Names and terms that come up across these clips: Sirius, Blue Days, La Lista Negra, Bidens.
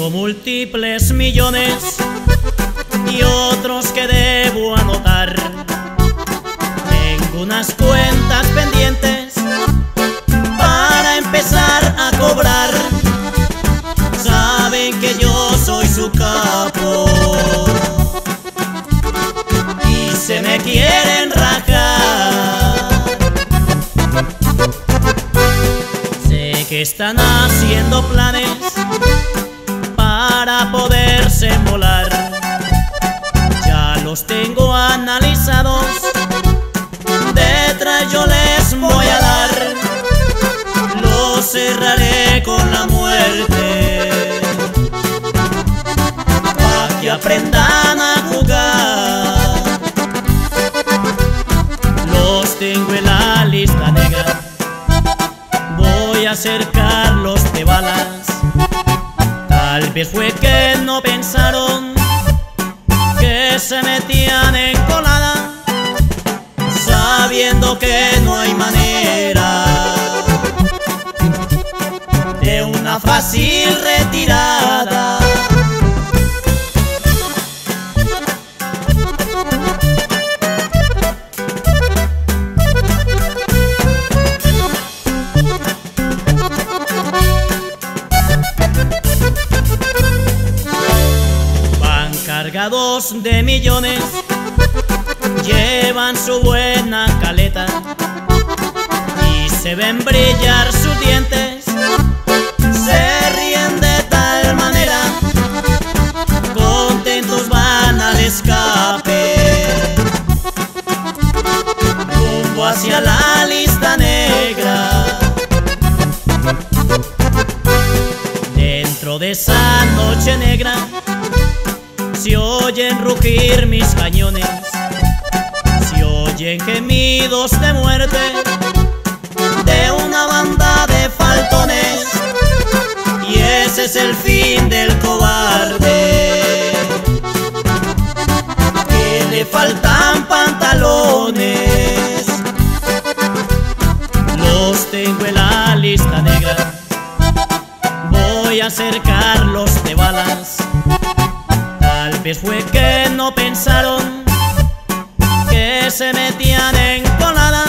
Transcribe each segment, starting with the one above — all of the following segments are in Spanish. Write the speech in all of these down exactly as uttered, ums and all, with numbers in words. Tengo múltiples millones y otros que debo anotar. Tengo unas cuentas pendientes para empezar a cobrar. Saben que yo soy su capo y se me quieren rajar. Sé que están haciendo planes para poderse volar. Ya los tengo analizados, detrás yo les voy a dar. Los cerraré con la muerte pa' que aprendan a jugar. Los tengo en la lista negra, voy a cercarlos de balas. Tal vez fue que no pensaron que se metían en colada, sabiendo que no hay manera de una fácil retirada. Cargados de millones, llevan su buena caleta y se ven brillar sus dientes. Se ríen de tal manera, contentos van al escape, rumbo hacia la lista negra. Dentro de esa noche negra se oyen rugir mis cañones, se oyen gemidos de muerte de una banda de faltones. Y ese es el fin del cobarde, que le faltan pantalones. Los tengo en la lista negra, voy a cercarlos de balas. Tal vez fue que no pensaron que se metían en colada,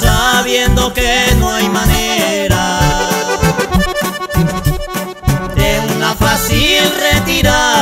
sabiendo que no hay manera de una fácil retirada.